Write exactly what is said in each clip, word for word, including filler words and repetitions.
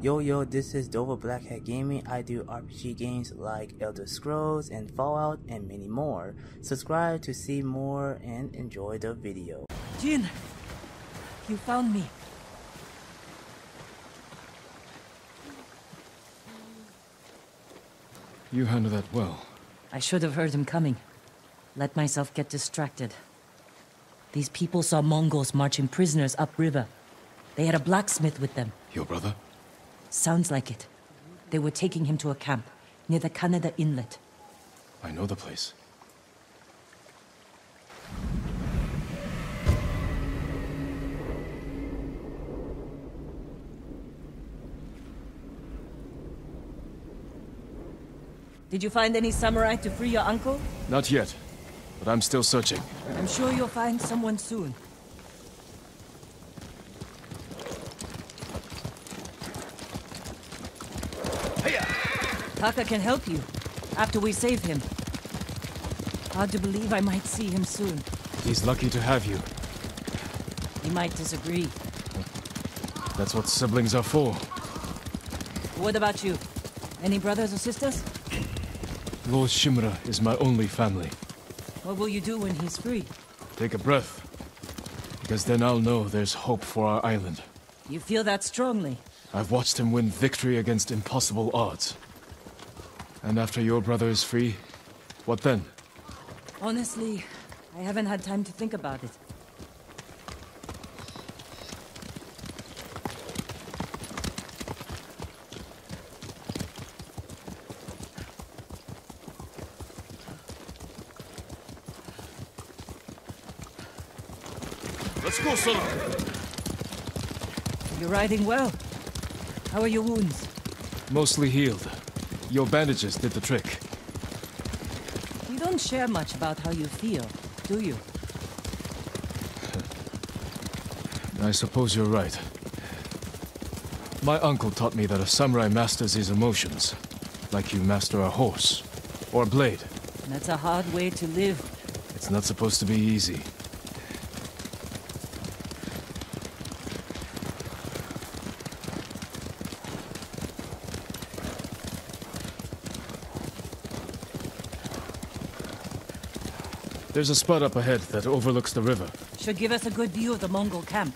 Yo yo, this is Dova Blackhat Gaming. I do R P G games like Elder Scrolls and Fallout and many more. Subscribe to see more and enjoy the video. Jin, you found me. You handled that well. I should have heard him coming. Let myself get distracted. These people saw Mongols marching prisoners upriver. They had a blacksmith with them. Your brother? Sounds like it. They were taking him to a camp near the Kanada Inlet. I know the place. Did you find any samurai to free your uncle? Not yet, but I'm still searching. I'm sure you'll find someone soon. Taka can help you, after we save him. Hard to believe I might see him soon. He's lucky to have you. He might disagree. That's what siblings are for. What about you? Any brothers or sisters? Lord Shimura is my only family. What will you do when he's free? Take a breath. Because then I'll know there's hope for our island. You feel that strongly? I've watched him win victory against impossible odds. And after your brother is free, what then? Honestly, I haven't had time to think about it. Let's go, son! You're riding well. How are your wounds? Mostly healed. Your bandages did the trick. You don't share much about how you feel, do you? I suppose you're right. My uncle taught me that a samurai masters his emotions, like you master a horse or a blade. That's a hard way to live. It's not supposed to be easy. There's a spot up ahead that overlooks the river. Should give us a good view of the Mongol camp.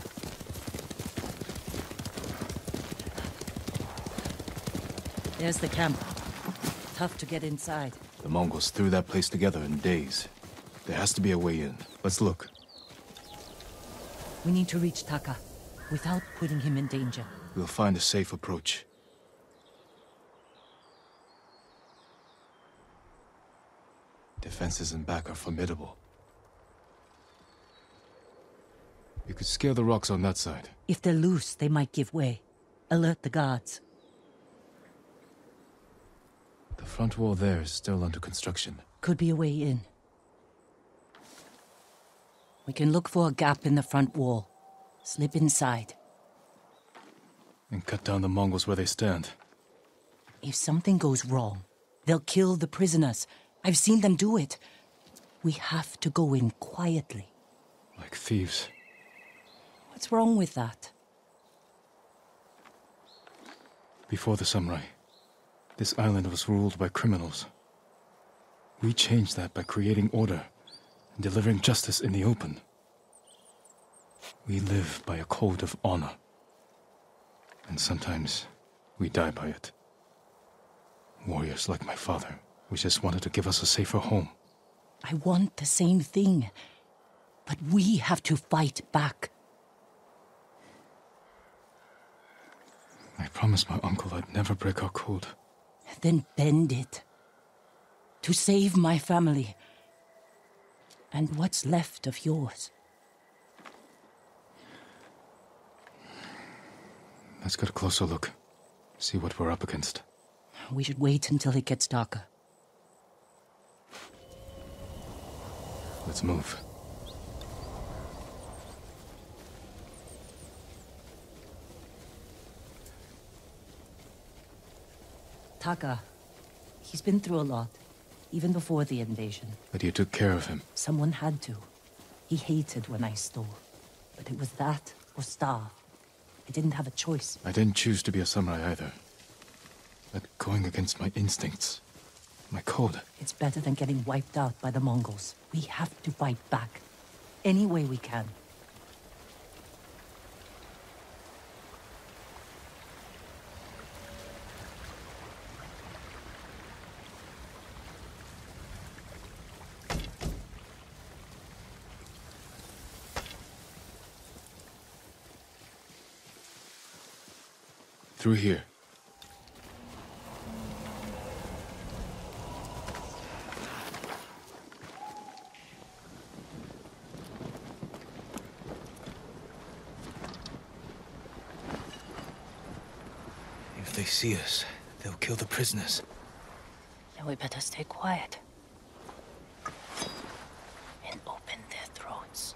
There's the camp. Tough to get inside. The Mongols threw that place together in days. There has to be a way in. Let's look. We need to reach Taka without putting him in danger. We'll find a safe approach. Defenses in back are formidable. You could scare the rocks on that side. If they're loose, they might give way. Alert the guards. The front wall there is still under construction. Could be a way in. We can look for a gap in the front wall. Slip inside. And cut down the Mongols where they stand. If something goes wrong, they'll kill the prisoners. I've seen them do it. We have to go in quietly. Like thieves. What's wrong with that? Before the samurai, this island was ruled by criminals. We changed that by creating order and delivering justice in the open. We live by a code of honor. And sometimes we die by it. Warriors like my father. We just wanted to give us a safer home. I want the same thing, but we have to fight back. I promised my uncle I'd never break our code. Then bend it. To save my family. And what's left of yours. Let's get a closer look. See what we're up against. We should wait until it gets darker. Let's move. Taka, he's been through a lot, even before the invasion. But you took care of him. Someone had to. He hated when I stole, but it was that or starve. I didn't have a choice. I didn't choose to be a samurai either. But going against my instincts, my code... It's better than getting wiped out by the Mongols. We have to fight back. Any way we can. Through here. If they see us, they'll kill the prisoners. Then we better stay quiet. And open their throats.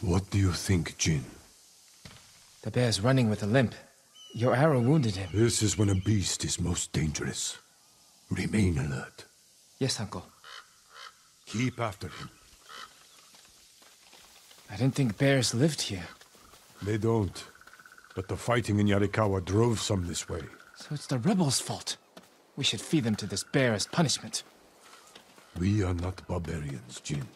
What do you think, Jin? The bear's running with a limp. Your arrow wounded him. This is when a beast is most dangerous. Remain alert. Yes, Uncle. Keep after him. I didn't think bears lived here. They don't. But the fighting in Yarikawa drove some this way. So it's the rebels' fault. We should feed them to this bear as punishment. We are not barbarians, Jin.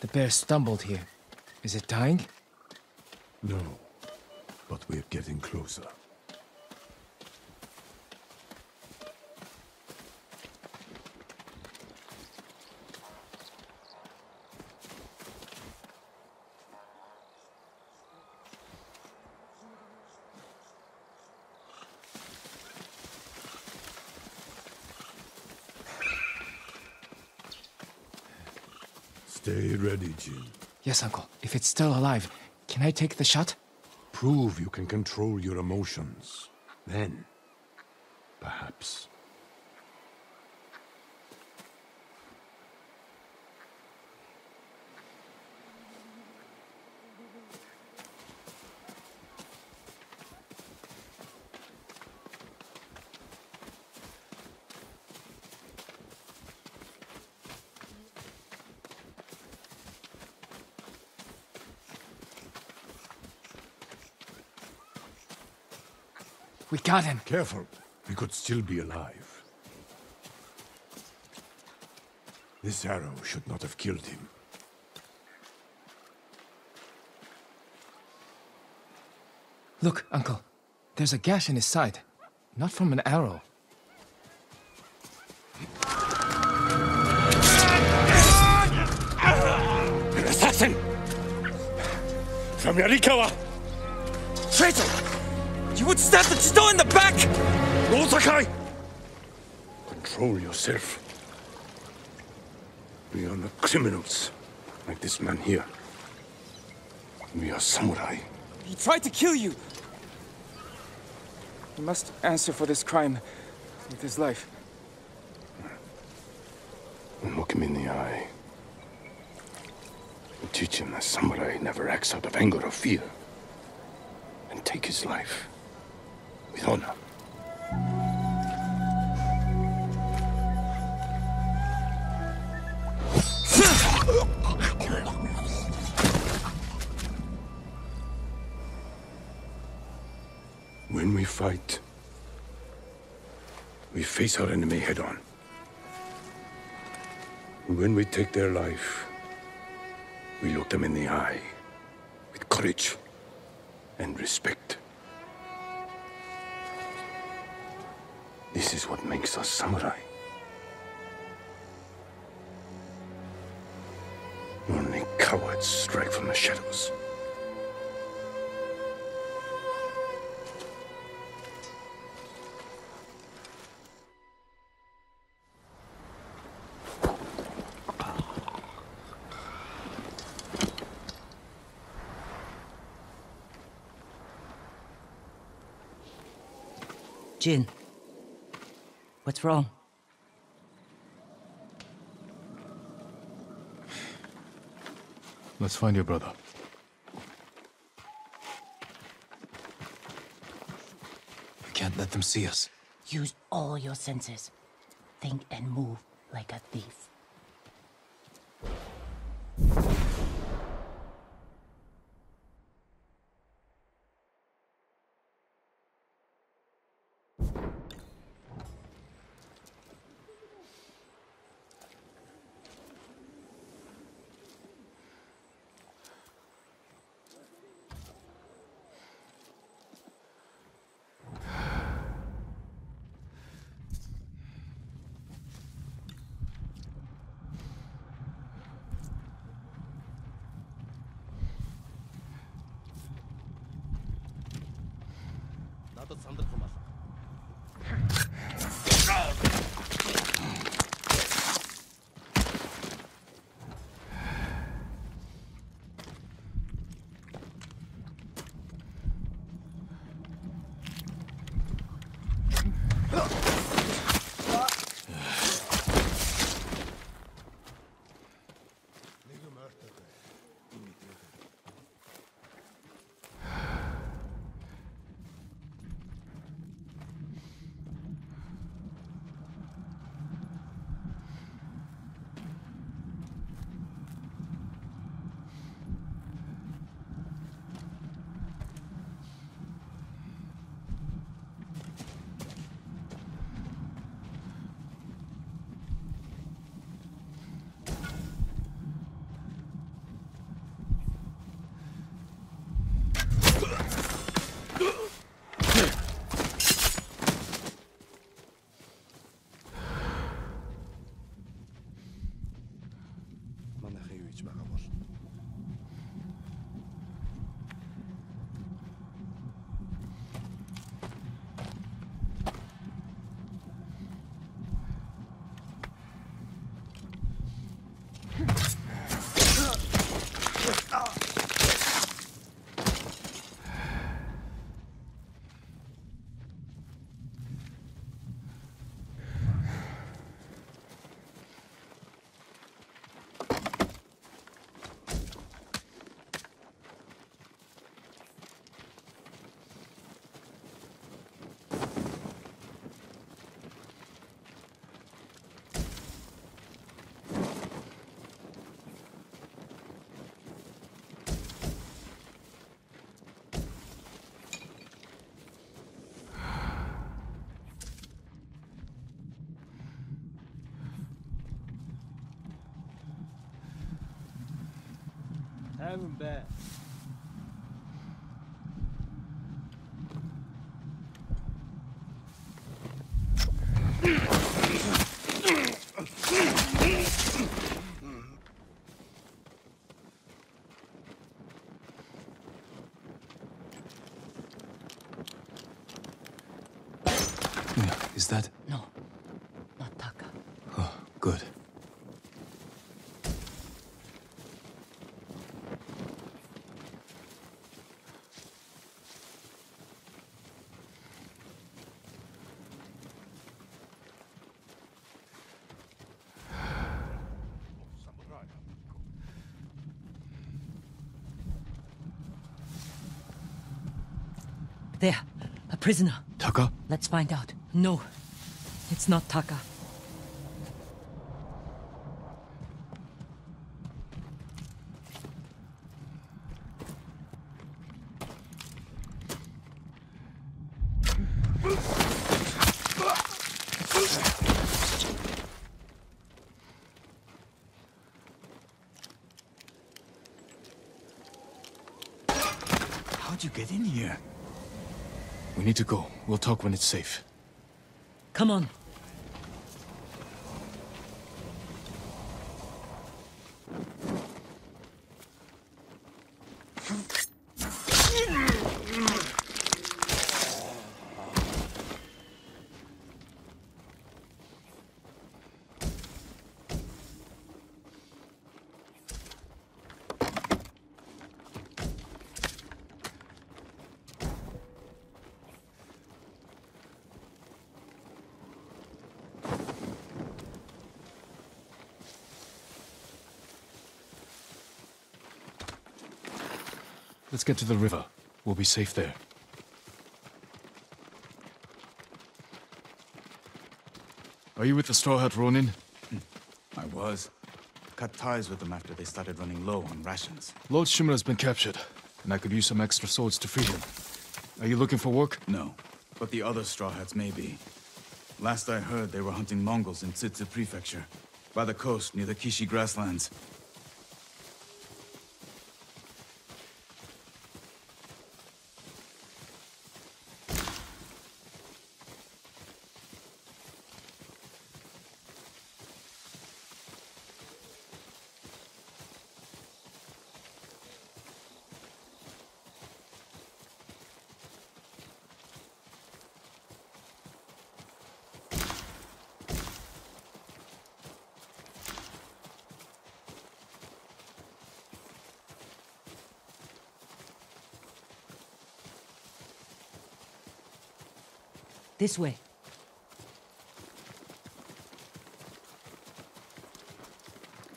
The bear stumbled here. Is it dying? No, but we're getting closer. Stay ready, Jin. Yes, Uncle. If it's still alive, can I take the shot? Prove you can control your emotions. Then, perhaps. We got him! Careful! We could still be alive. This arrow should not have killed him. Look, Uncle. There's a gash in his side. Not from an arrow. An assassin! From Yarikawa! Traitor! You would stab the Chito in the back! Roll, Sakai! Control yourself. We are not criminals, like this man here. We are samurai. He tried to kill you! He must answer for this crime with his life. And look him in the eye. And teach him that samurai never acts out of anger or fear. And take his life. With honor. When we fight, we face our enemy head-on. When we take their life, we look them in the eye with courage and respect. This is what makes us samurai. Only cowards strike from the shadows. Jin, what's wrong? Let's find your brother. We can't let them see us. Use all your senses. Think and move like a thief. Have him back. Is that? No, not Taka. Oh, good. There, a prisoner. Taka? Let's find out. No, it's not Taka. How'd you get in here? We need to go. We'll talk when it's safe. Come on. Let's get to the river. We'll be safe there. Are you with the Straw Hat Ronin? I was. Cut ties with them after they started running low on rations. Lord Shimura's been captured, and I could use some extra swords to free him. Are you looking for work? No, but the other Straw Hats may be. Last I heard, they were hunting Mongols in Tsushima Prefecture, by the coast near the Kishi grasslands. This way.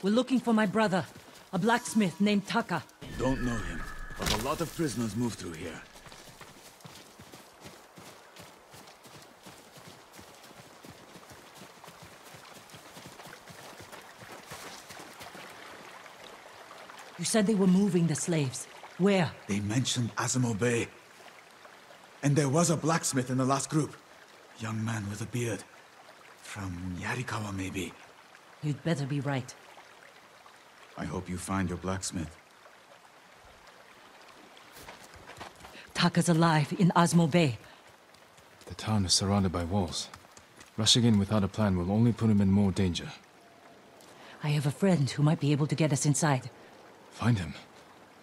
We're looking for my brother, a blacksmith named Taka. Don't know him, but a lot of prisoners move through here. You said they were moving the slaves. Where? They mentioned Azamo Bay. And there was a blacksmith in the last group. Young man with a beard. From Yarikawa, maybe. You'd better be right. I hope you find your blacksmith. Taka's alive in Osmo Bay. The town is surrounded by walls. Rushing in without a plan will only put him in more danger. I have a friend who might be able to get us inside. Find him.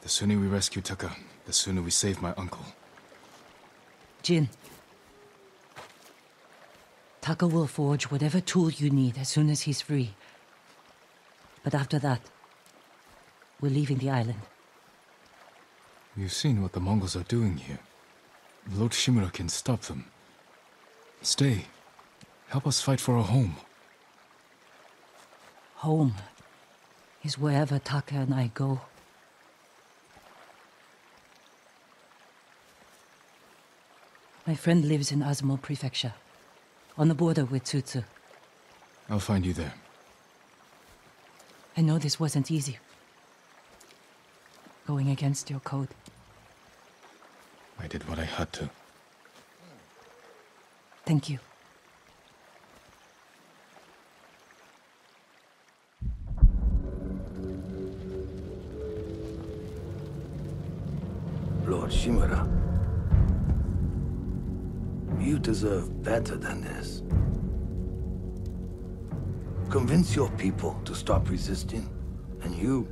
The sooner we rescue Taka, the sooner we save my uncle. Jin. Taka will forge whatever tool you need as soon as he's free. But after that, we're leaving the island. You've seen what the Mongols are doing here. Lord Shimura can stop them. Stay. Help us fight for a home. Home is wherever Taka and I go. My friend lives in Azamo Prefecture. On the border with Tsutsu. I'll find you there. I know this wasn't easy. Going against your code. I did what I had to. Thank you. Lord Shimura. You deserve better than this. Convince your people to stop resisting, and you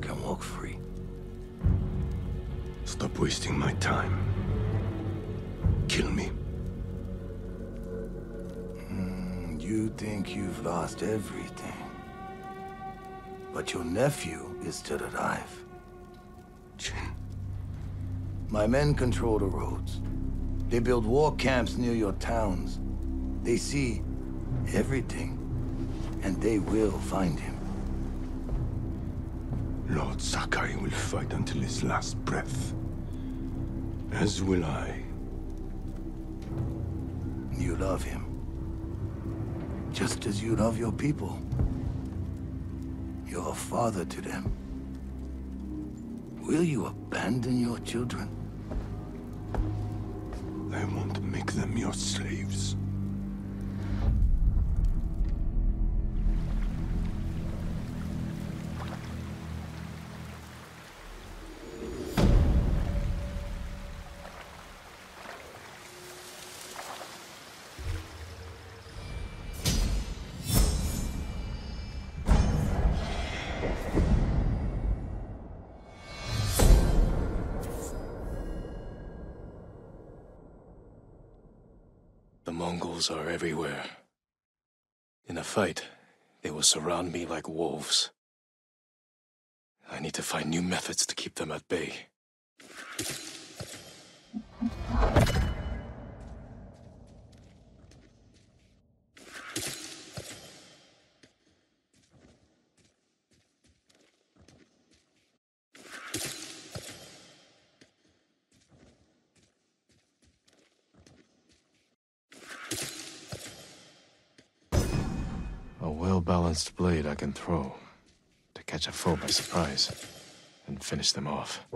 can walk free. Stop wasting my time. Kill me. Mm, you think you've lost everything. But your nephew is still alive. Jin. My men control the roads. They build war camps near your towns. They see everything, and they will find him. Lord Sakai will fight until his last breath, as will I. You love him, just as you love your people. You're a father to them. Will you abandon your children? I won't make them your slaves. The Mongols are everywhere. In a fight, they will surround me like wolves. I need to find new methods to keep them at bay. A well-balanced blade I can throw to catch a foe by surprise and finish them off.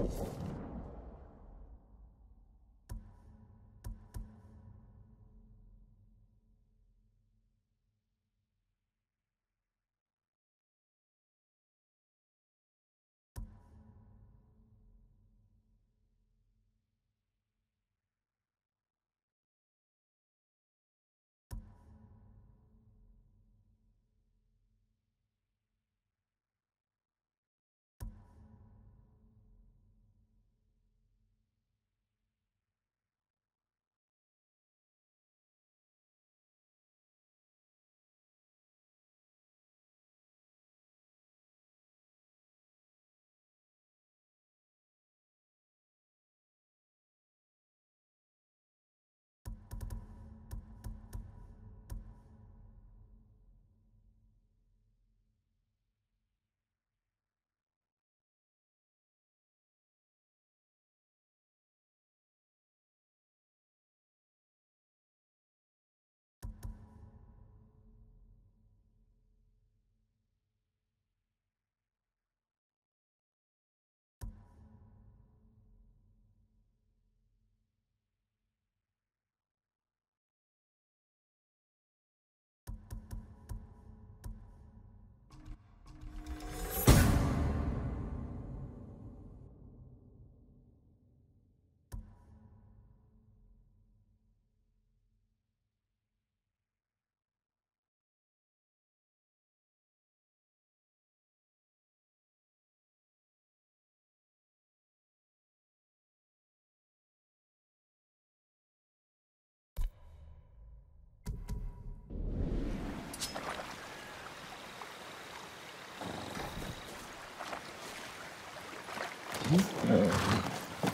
Uh,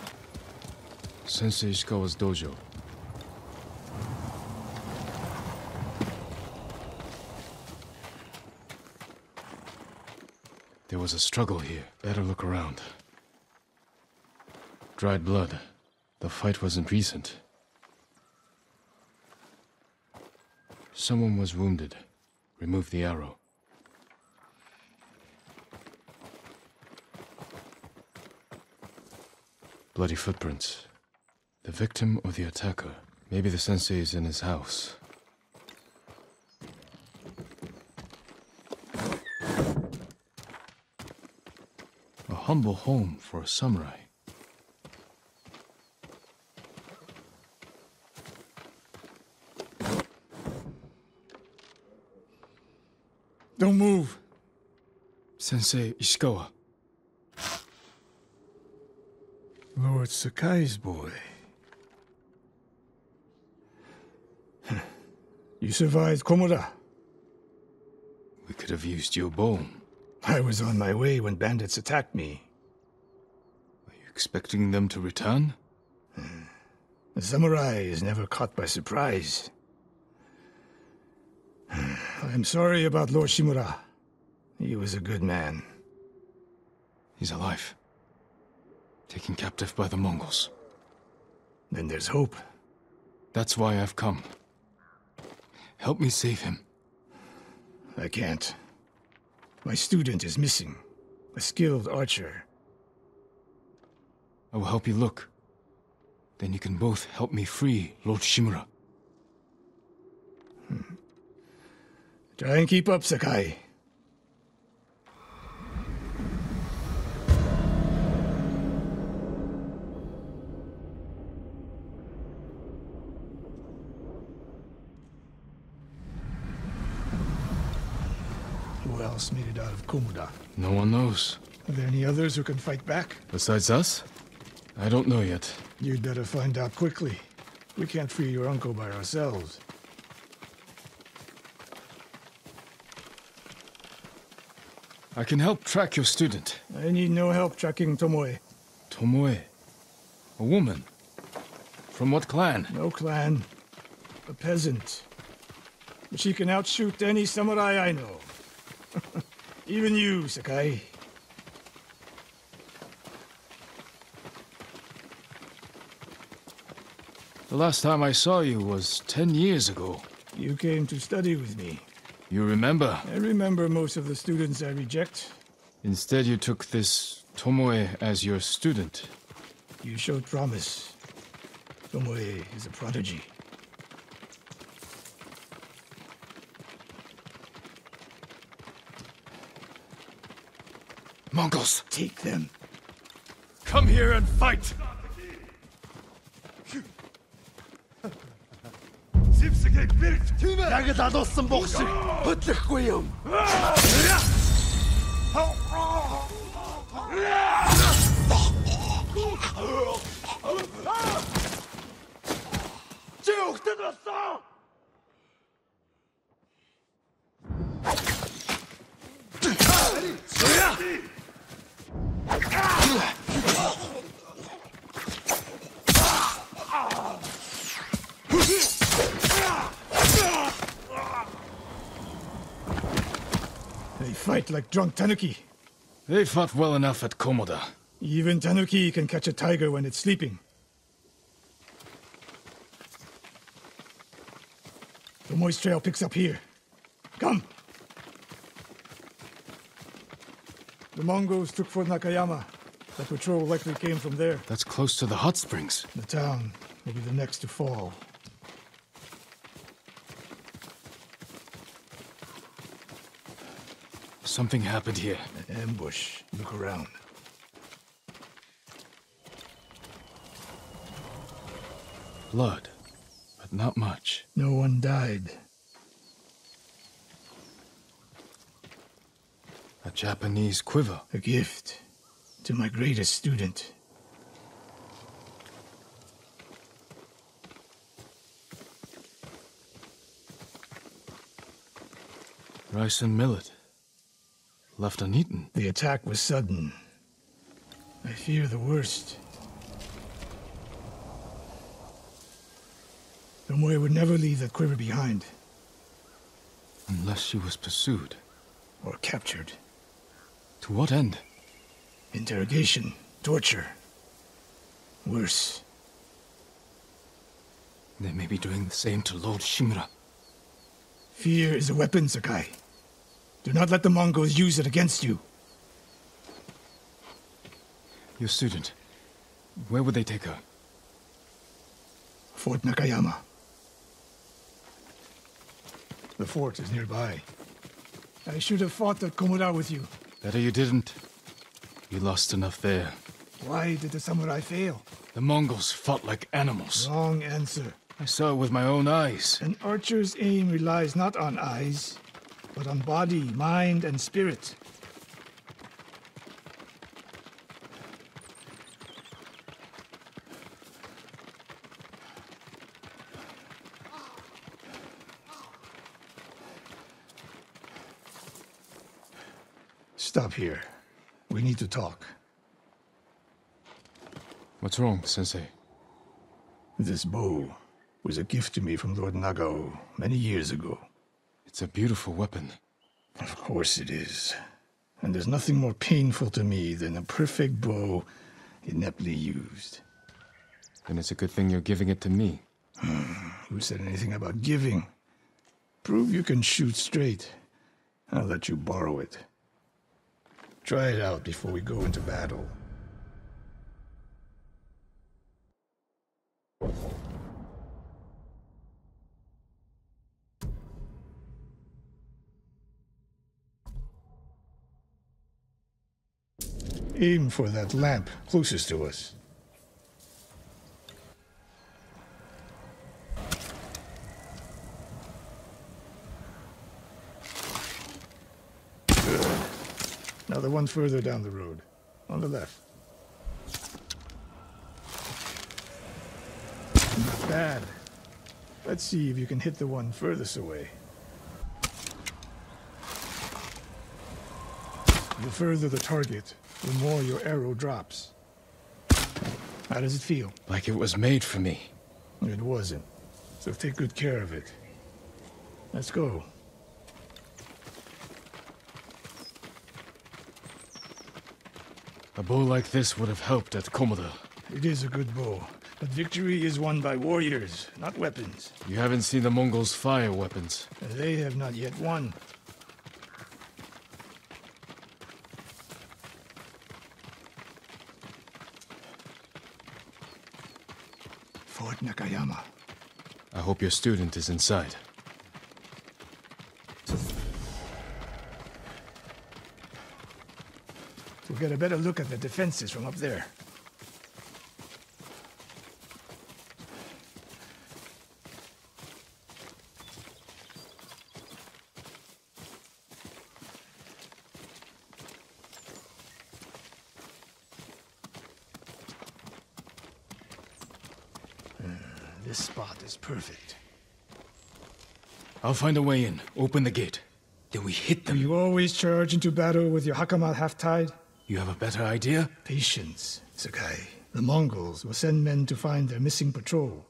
Sensei Ishikawa's dojo. There was a struggle here. Better look around. Dried blood. The fight wasn't recent. Someone was wounded. Remove the arrow. Bloody footprints. The victim or the attacker. Maybe the sensei is in his house. A humble home for a samurai. Don't move! Sensei Ishikawa. Lord Sakai's boy. You survived Komoda. We could have used your bone. I was on my way when bandits attacked me. Are you expecting them to return? The samurai is never caught by surprise. I'm sorry about Lord Shimura. He was a good man. He's alive. Taken captive by the Mongols. Then there's hope. That's why I've come. Help me save him. I can't. My student is missing. A skilled archer. I will help you look. Then you can both help me free Lord Shimura. Hmm. Try and keep up, Sakai. Made it out of Komoda. No one knows. Are there any others who can fight back? Besides us? I don't know yet. You'd better find out quickly. We can't free your uncle by ourselves. I can help track your student. I need no help tracking Tomoe. Tomoe? A woman? From what clan? No clan. A peasant. But she can outshoot any samurai I know. Even you, Sakai. The last time I saw you was ten years ago. You came to study with me. You remember? I remember most of the students I reject. Instead, you took this Tomoe as your student. You showed promise. Tomoe is a prodigy. Mongols! Take them. Come here and fight! Like drunk tanuki. They fought well enough at Komoda. Even tanuki can catch a tiger when it's sleeping. The moist trail picks up here. Come! The Mongols took Fort Nakayama. The patrol likely came from there. That's close to the hot springs. The town will be the next to fall. Something happened here. An ambush. Look around. Blood, but not much. No one died. A Japanese quiver. A gift to my greatest student. Rice and millet. Left uneaten. The attack was sudden. I fear the worst. Tomoe would never leave that quiver behind. Unless she was pursued. Or captured. To what end? Interrogation. Torture. Worse. They may be doing the same to Lord Shimura. Fear is a weapon, Sakai. Do not let the Mongols use it against you. Your student, where would they take her? Fort Nakayama. The fort is nearby. I should have fought at Komoda with you. Better you didn't. You lost enough there. Why did the samurai fail? The Mongols fought like animals. Wrong answer. I saw it with my own eyes. An archer's aim relies not on eyes, but on body, mind, and spirit. Stop here. We need to talk. What's wrong, Sensei? This bow was a gift to me from Lord Nagao many years ago. It's a beautiful weapon. Of course it is. And there's nothing more painful to me than a perfect bow ineptly used. Then it's a good thing you're giving it to me. Who said anything about giving? Prove you can shoot straight. I'll let you borrow it. Try it out before we go into battle. Aim for that lamp closest to us. Now the one further down the road, on the left. Not bad. Let's see if you can hit the one furthest away. The further the target, the more your arrow drops. How does it feel? Like it was made for me. It wasn't. So take good care of it. Let's go. A bow like this would have helped at Komoda. It is a good bow, but victory is won by warriors, not weapons. You haven't seen the Mongols fire weapons. They have not yet won. Fort Nakayama. I hope your student is inside. We'll get a better look at the defenses from up there. This spot is perfect. I'll find a way in. Open the gate. Then we hit them. Do you always charge into battle with your Hakama half-tied? You have a better idea? Patience, Sakai. The Mongols will send men to find their missing patrol.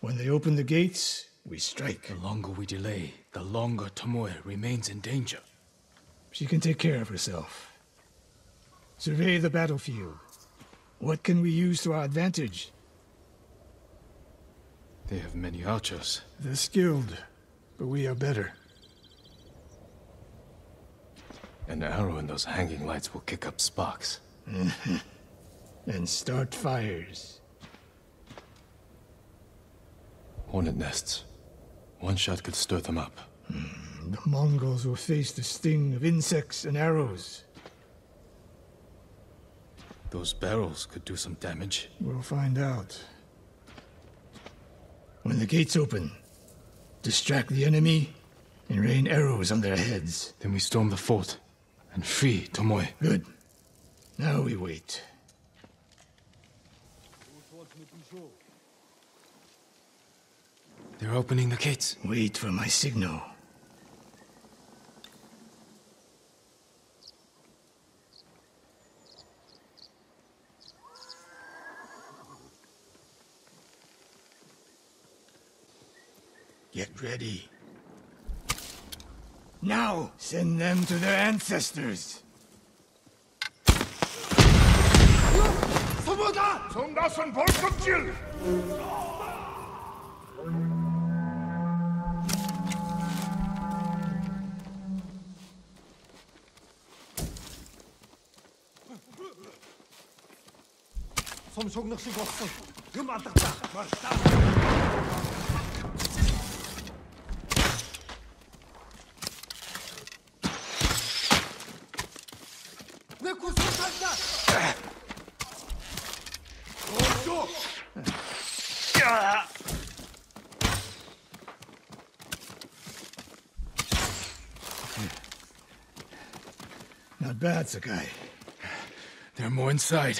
When they open the gates, we strike. The longer we delay, the longer Tomoe remains in danger. She can take care of herself. Survey the battlefield. What can we use to our advantage? They have many archers. They're skilled, but we are better. An arrow in those hanging lights will kick up sparks. And start fires. Hornet nests. One shot could stir them up. Mm, the Mongols will face the sting of insects and arrows. Those barrels could do some damage. We'll find out. When the gates open, distract the enemy and rain arrows on their heads. Then we storm the fort. And free Tomoe. Good. Now we wait. They're opening the gates. Wait for my signal. Get ready. Now, send them to their ancestors! Not bad, Sakai. There are more inside.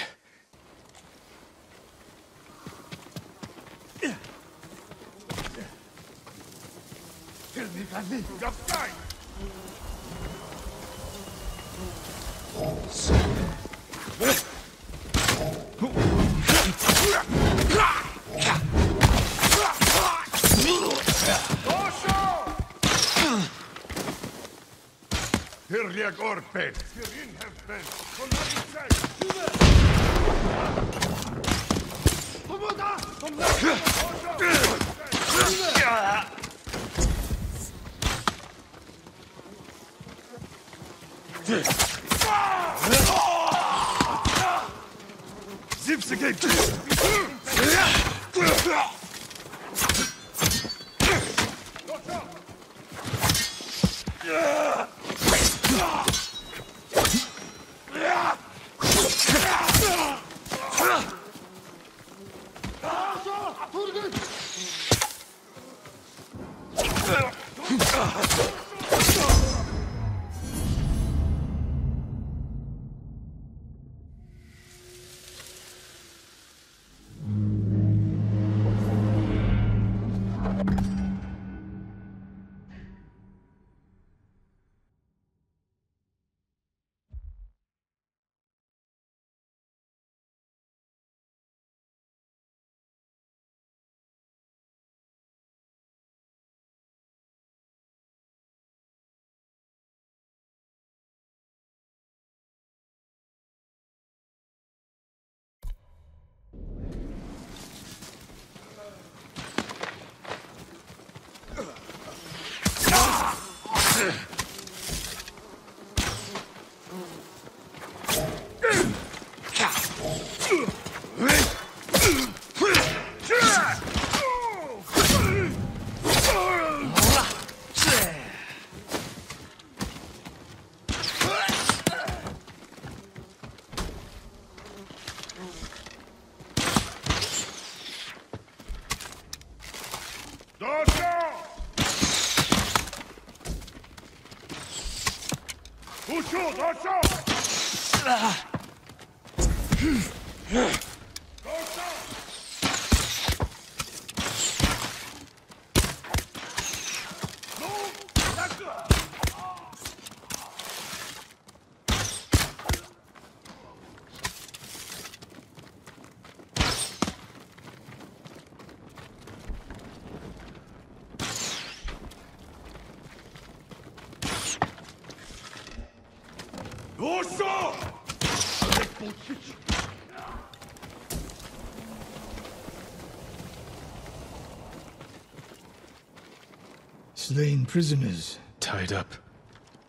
Slain prisoners. Tied up.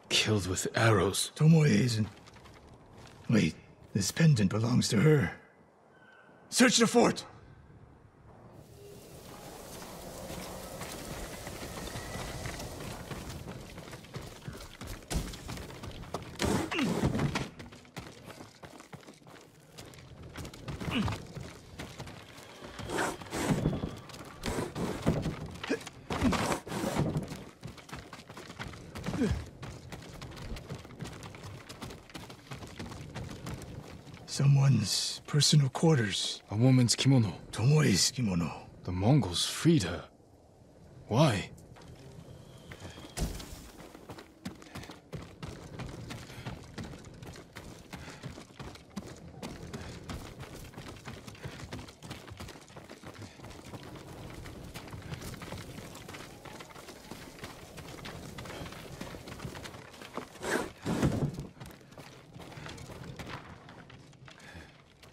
Killed with arrows. Tomoe isn't... Wait, this pendant belongs to her. Search the fort! Personal quarters. A woman's kimono. Tomoe's kimono. The Mongols freed her. Why?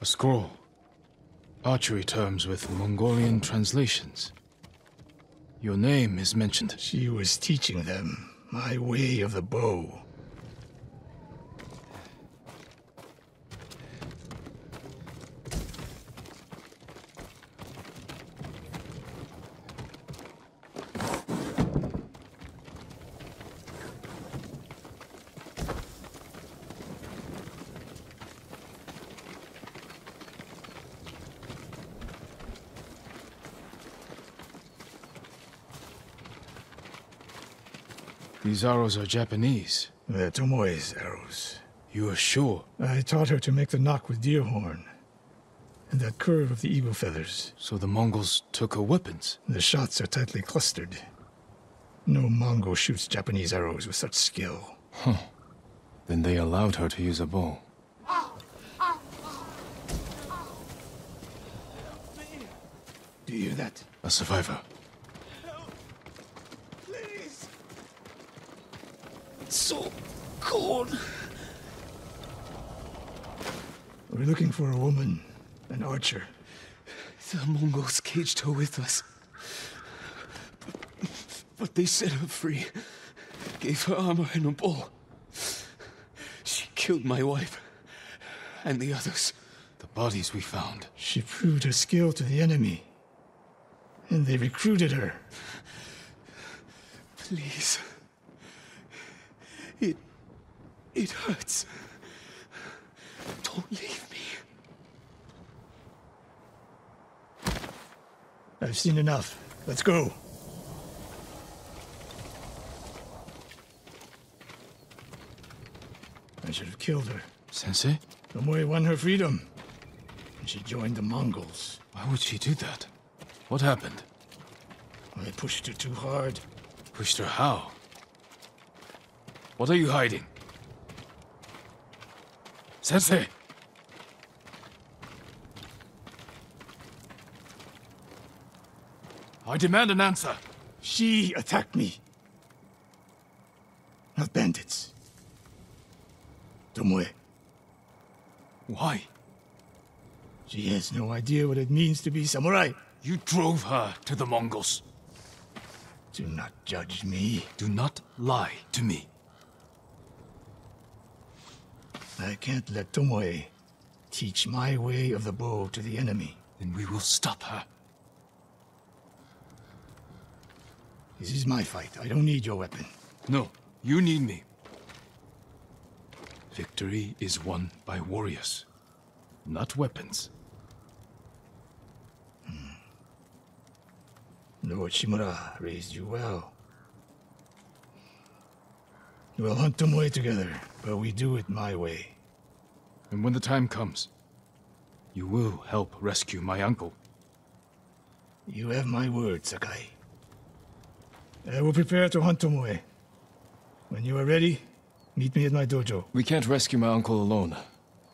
Scroll. Archery terms with Mongolian translations. Your name is mentioned. She was teaching them my way of the bow. These arrows are Japanese. They're Tomoe's arrows. You are sure? I taught her to make the knock with deer horn. And that curve of the eagle feathers. So the Mongols took her weapons? The shots are tightly clustered. No Mongol shoots Japanese arrows with such skill. Huh. Then they allowed her to use a bow. Do you hear that? A survivor. So cold. We're looking for a woman, an archer. The Mongols caged her with us. But, but they set her free. Gave her armor and a bow. She killed my wife. And the others. The bodies we found. She proved her skill to the enemy. And they recruited her. Please. It... it hurts. Don't leave me. I've seen enough. Let's go. I should have killed her. Sensei? Tomoe won her freedom. And she joined the Mongols. Why would she do that? What happened? I pushed her too hard. Pushed her how? What are you hiding? Sensei! I demand an answer. She attacked me. Not bandits. Tomoe. Why? She has no idea what it means to be samurai. You drove her to the Mongols. Do not judge me. Do not lie to me. I can't let Tomoe teach my way of the bow to the enemy. Then we will stop her. This is my fight. I don't need your weapon. No, you need me. Victory is won by warriors, not weapons. Hmm. Lord Shimura raised you well. We'll hunt Tomoe together, but we do it my way. And when the time comes, you will help rescue my uncle. You have my word, Sakai. I will prepare to hunt Tomoe. When you are ready, meet me at my dojo. We can't rescue my uncle alone.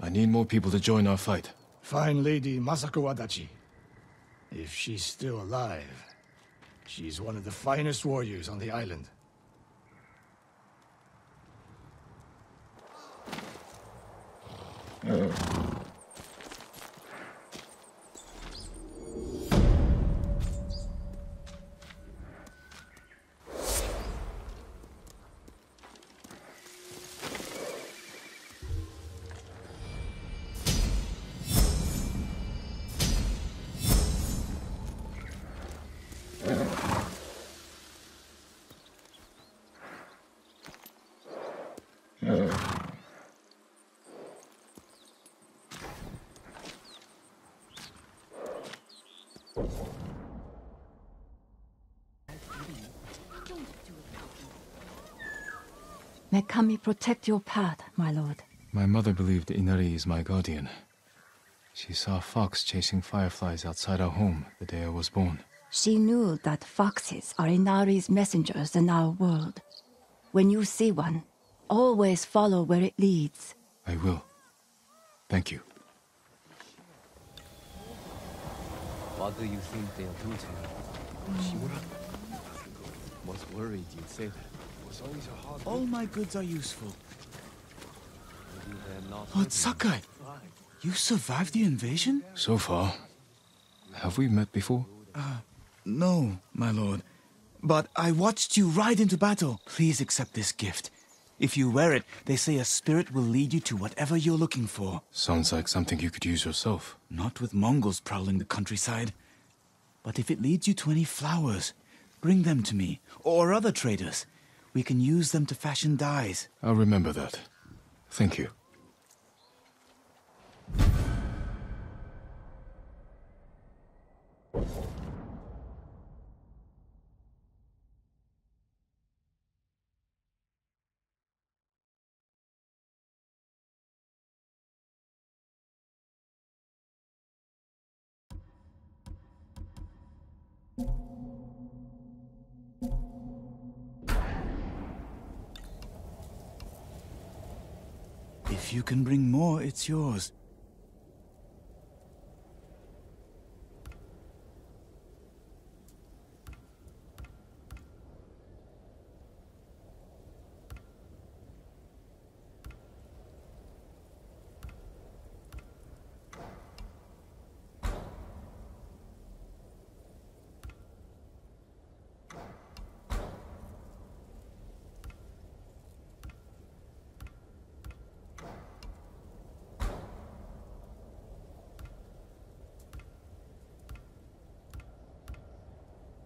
I need more people to join our fight. Fine lady Masako Adachi. If she's still alive, she's one of the finest warriors on the island. Oh. May Kami protect your path, my lord. My mother believed Inari is my guardian. She saw a fox chasing fireflies outside our home the day I was born. She knew that foxes are Inari's messengers in our world. When you see one, always follow where it leads. I will. Thank you. What do you think they'll do to me? Shimura? Was worried you'd say that. All my goods are useful. Oh, Sakai! You survived the invasion? So far. Have we met before? Uh, no, my lord. But I watched you ride into battle. Please accept this gift. If you wear it, they say a spirit will lead you to whatever you're looking for. Sounds like something you could use yourself. Not with Mongols prowling the countryside. But if it leads you to any flowers, bring them to me, or other traders. We can use them to fashion dyes. I'll remember that. Thank you. If you can bring more, it's yours.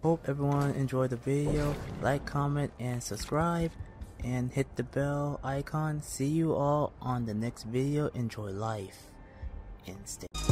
Hope everyone enjoyed the video. Like, comment, and subscribe, and hit the bell icon. See you all on the next video. Enjoy life and stay.